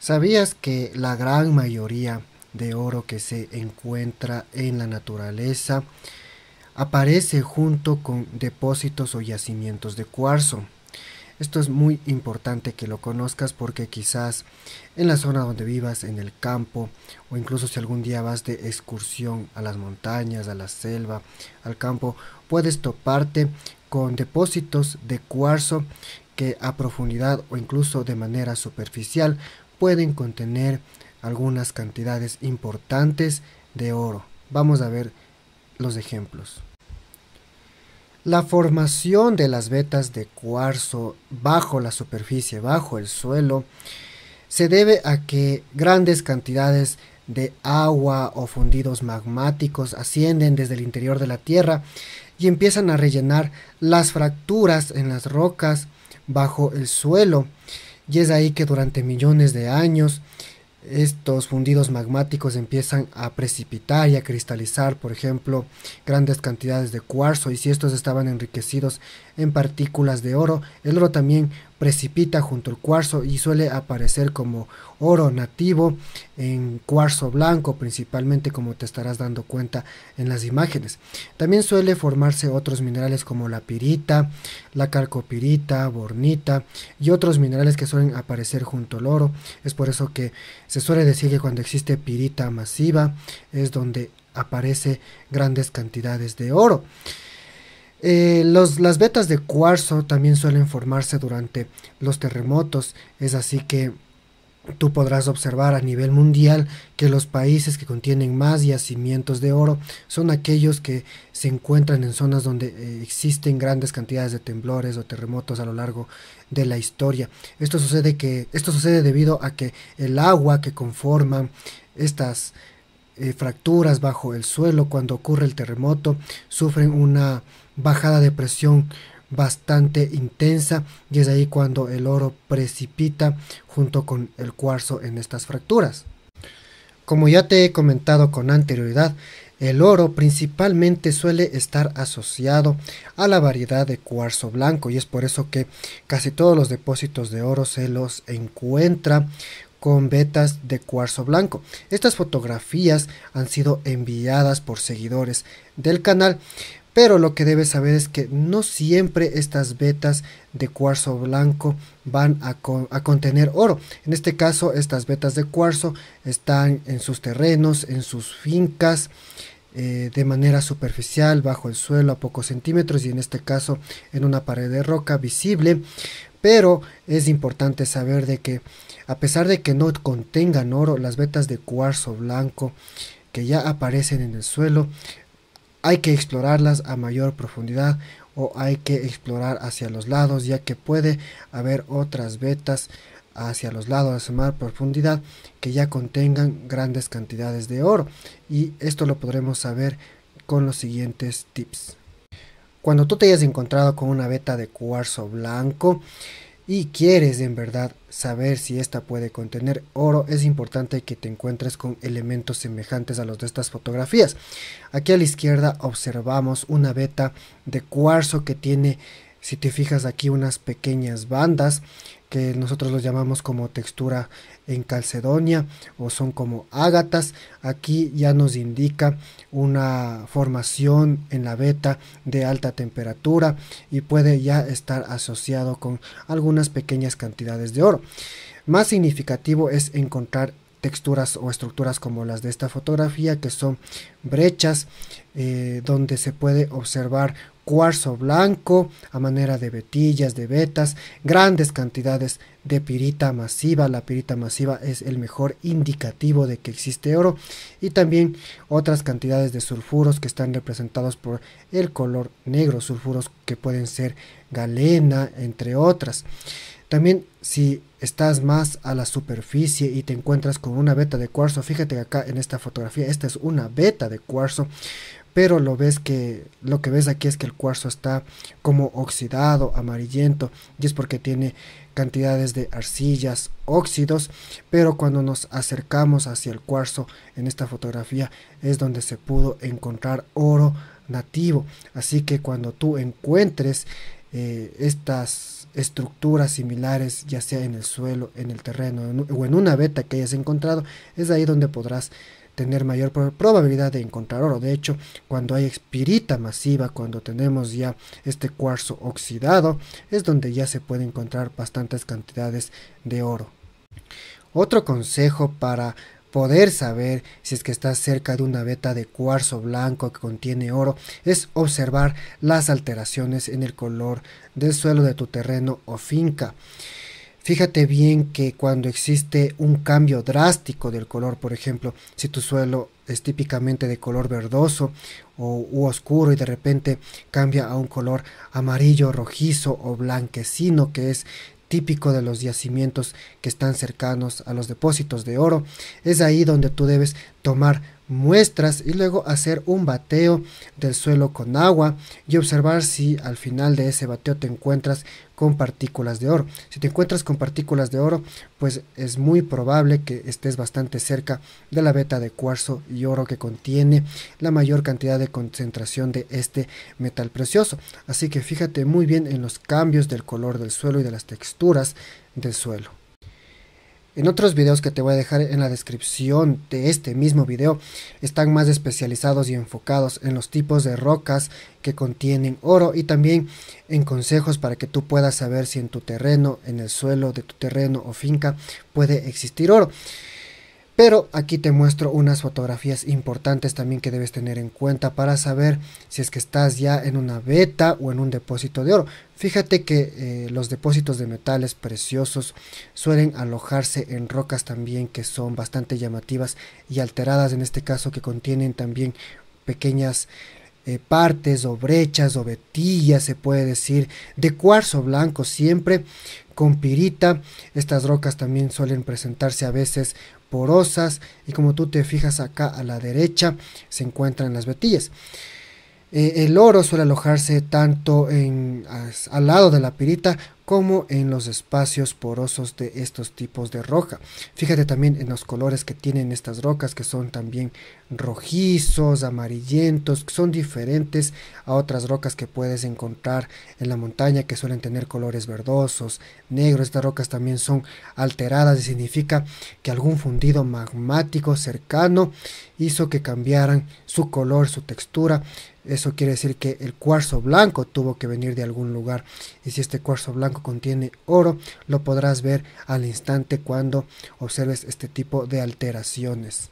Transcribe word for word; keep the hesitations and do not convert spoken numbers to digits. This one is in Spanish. ¿Sabías que la gran mayoría de oro que se encuentra en la naturaleza aparece junto con depósitos o yacimientos de cuarzo? Esto es muy importante que lo conozcas, porque quizás en la zona donde vivas, en el campo, o incluso si algún día vas de excursión a las montañas, a la selva, al campo, puedes toparte con depósitos de cuarzo que a profundidad o incluso de manera superficial pueden contener algunas cantidades importantes de oro. Vamos a ver los ejemplos. La formación de las vetas de cuarzo bajo la superficie, bajo el suelo, se debe a que grandes cantidades de agua o fundidos magmáticos ascienden desde el interior de la tierra y empiezan a rellenar las fracturas en las rocas bajo el suelo. Y es ahí que durante millones de años estos fundidos magmáticos empiezan a precipitar y a cristalizar, por ejemplo, grandes cantidades de cuarzo, y si estos estaban enriquecidos en partículas de oro, el oro también precipita junto al cuarzo y suele aparecer como oro nativo en cuarzo blanco, principalmente, como te estarás dando cuenta en las imágenes. También suele formarse otros minerales como la pirita, la calcopirita, bornita y otros minerales que suelen aparecer junto al oro. Es por eso que se suele decir que cuando existe pirita masiva es donde aparece grandes cantidades de oro. Eh, los, las vetas de cuarzo también suelen formarse durante los terremotos. Es así que tú podrás observar a nivel mundial que los países que contienen más yacimientos de oro son aquellos que se encuentran en zonas donde eh, existen grandes cantidades de temblores o terremotos a lo largo de la historia. Esto sucede, que, esto sucede debido a que el agua que conforman estas eh, fracturas bajo el suelo, cuando ocurre el terremoto, sufren una bajada de presión bastante intensa, y es ahí cuando el oro precipita junto con el cuarzo en estas fracturas. Como ya te he comentado con anterioridad, el oro principalmente suele estar asociado a la variedad de cuarzo blanco, y es por eso que casi todos los depósitos de oro se los encuentra con vetas de cuarzo blanco. Estas fotografías han sido enviadas por seguidores del canal, pero lo que debes saber es que no siempre estas vetas de cuarzo blanco van a, co a contener oro. En este caso, estas vetas de cuarzo están en sus terrenos, en sus fincas, eh, de manera superficial, bajo el suelo, a pocos centímetros, y en este caso en una pared de roca visible. Pero es importante saber de que, a pesar de que no contengan oro, las vetas de cuarzo blanco que ya aparecen en el suelo, hay que explorarlas a mayor profundidad, o hay que explorar hacia los lados, ya que puede haber otras vetas hacia los lados a más profundidad que ya contengan grandes cantidades de oro, y esto lo podremos saber con los siguientes tips. Cuando tú te hayas encontrado con una veta de cuarzo blanco y quieres en verdad saber si esta puede contener oro, es importante que te encuentres con elementos semejantes a los de estas fotografías. Aquí a la izquierda observamos una veta de cuarzo que tiene, si te fijas aquí, unas pequeñas bandas que nosotros los llamamos como textura en calcedonia, o son como ágatas. Aquí ya nos indica una formación en la veta de alta temperatura y puede ya estar asociado con algunas pequeñas cantidades de oro. Más significativo es encontrar texturas o estructuras como las de esta fotografía, que son brechas eh, donde se puede observar cuarzo blanco a manera de vetillas, de vetas, grandes cantidades de pirita masiva. La pirita masiva es el mejor indicativo de que existe oro, y también otras cantidades de sulfuros que están representados por el color negro, sulfuros que pueden ser galena, entre otras. También, si estás más a la superficie y te encuentras con una veta de cuarzo, fíjate que acá en esta fotografía, esta es una veta de cuarzo, pero lo ves que lo que ves aquí es que el cuarzo está como oxidado, amarillento, y es porque tiene cantidades de arcillas, óxidos, pero cuando nos acercamos hacia el cuarzo en esta fotografía es donde se pudo encontrar oro nativo. Así que cuando tú encuentres eh, estas estructuras similares, ya sea en el suelo, en el terreno en, o en una veta que hayas encontrado, es ahí donde podrás tener mayor probabilidad de encontrar oro. De hecho, cuando hay espirita masiva, cuando tenemos ya este cuarzo oxidado, es donde ya se puede encontrar bastantes cantidades de oro. Otro consejo para poder saber si es que estás cerca de una veta de cuarzo blanco que contiene oro es observar las alteraciones en el color del suelo de tu terreno o finca. Fíjate bien que cuando existe un cambio drástico del color, por ejemplo, si tu suelo es típicamente de color verdoso o u oscuro y de repente cambia a un color amarillo, rojizo o blanquecino, que es típico de los yacimientos que están cercanos a los depósitos de oro, es ahí donde tú debes tomar muestras y luego hacer un bateo del suelo con agua y observar si al final de ese bateo te encuentras con partículas de oro. Si te encuentras con partículas de oro, pues es muy probable que estés bastante cerca de la veta de cuarzo y oro que contiene la mayor cantidad de concentración de este metal precioso. Así que fíjate muy bien en los cambios del color del suelo y de las texturas del suelo. En otros videos que te voy a dejar en la descripción de este mismo video están más especializados y enfocados en los tipos de rocas que contienen oro y también en consejos para que tú puedas saber si en tu terreno, en el suelo de tu terreno o finca puede existir oro. Pero aquí te muestro unas fotografías importantes también que debes tener en cuenta para saber si es que estás ya en una veta o en un depósito de oro. Fíjate que eh, los depósitos de metales preciosos suelen alojarse en rocas también que son bastante llamativas y alteradas, en este caso que contienen también pequeñas Eh, partes o brechas o vetillas, se puede decir, de cuarzo blanco, siempre con pirita. Estas rocas también suelen presentarse a veces porosas y como tú te fijas acá a la derecha se encuentran las vetillas. Eh, el oro suele alojarse tanto en, as, al lado de la pirita como en los espacios porosos de estos tipos de roca. Fíjate también en los colores que tienen estas rocas, que son también rojizos, amarillentos, que son diferentes a otras rocas que puedes encontrar en la montaña, que suelen tener colores verdosos, negros. Estas rocas también son alteradas y significa que algún fundido magmático cercano hizo que cambiaran su color, su textura. Eso quiere decir que el cuarzo blanco tuvo que venir de algún lugar, y si este cuarzo blanco contiene oro lo podrás ver al instante cuando observes este tipo de alteraciones.